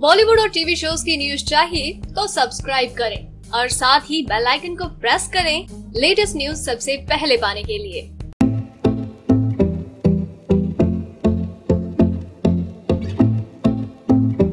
बॉलीवुड और TV shows की news चाहिए तो सब्सक्राइब करें और साथ ही बेल आइकन को प्रेस करें लेटेस्ट न्यूज सबसे पहले पाने के लिए।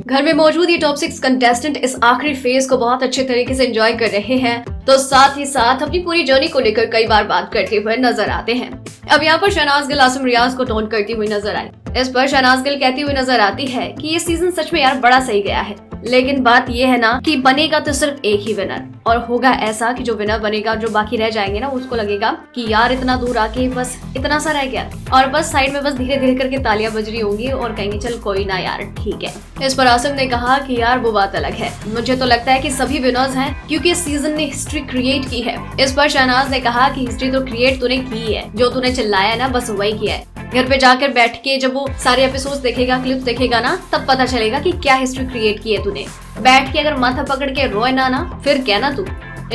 घर में मौजूद ये टॉप 6 कंटेस्टेंट इस आखिरी फेज को बहुत अच्छे तरीके से एंजॉय कर रहे हैं, तो साथ ही साथ अपनी पूरी जर्नी को लेकर कई बार बात करते हुए नजर आते हैं। अब यहाँ पर शहनाज गिल आसिम रियाज़ को टोंट करती हुई नजर आई। इस पर शहनाज गिल कहती हुई नजर आती है कि ये सीजन सच में यार बड़ा सही गया है, लेकिन बात ये है ना कि बनेगा तो सिर्फ एक ही विनर, और होगा ऐसा कि जो विनर बनेगा, जो बाकी रह जाएंगे ना, उसको लगेगा कि यार इतना दूर आके बस इतना सा रह गया, और बस साइड में बस धीरे धीरे करके तालियां बज रही होंगी और कहेंगे चल कोई ना यार ठीक है। इस पर आसिम ने कहा कि यार वो बात अलग है, मुझे तो लगता है कि सभी विनर्स हैं क्योंकि इस सीजन ने हिस्ट्री क्रिएट की है। इस पर शहनाज ने कहा कि हिस्ट्री तो क्रिएट तूने की है, जो तूने चिल्लाया ना बस वही किया है। घर पे जाकर बैठ के जब वो सारे एपिसोड्स देखेगा, क्लिप्स देखेगा ना, तब पता चलेगा कि क्या हिस्ट्री क्रिएट की है तूने। बैठ के अगर माथा पकड़ के रोए ना ना फिर क्या ना तू।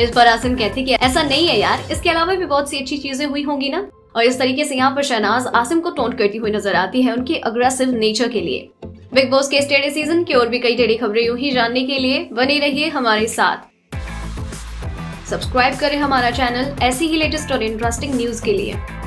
इस पर आसिम कहती कि ऐसा नहीं है यार, इसके अलावा भी बहुत सी अच्छी चीजें हुई होंगी ना। और इस तरीके से यहाँ पर शहनाज आसिम को टोंट करती हुई नजर आती है उनके अग्रेसिव नेचर के लिए। बिग बॉस के टेढ़े सीजन की और भी कई टेढ़ी खबरें यूं ही जानने के लिए बने रहिए हमारे साथ। सब्सक्राइब करें हमारा चैनल ऐसी ही लेटेस्ट और इंटरेस्टिंग न्यूज के लिए।